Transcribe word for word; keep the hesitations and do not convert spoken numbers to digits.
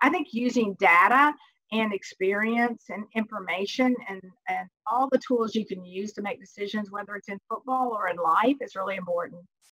I think using data and experience and information and, and all the tools you can use to make decisions, whether it's in football or in life, is really important.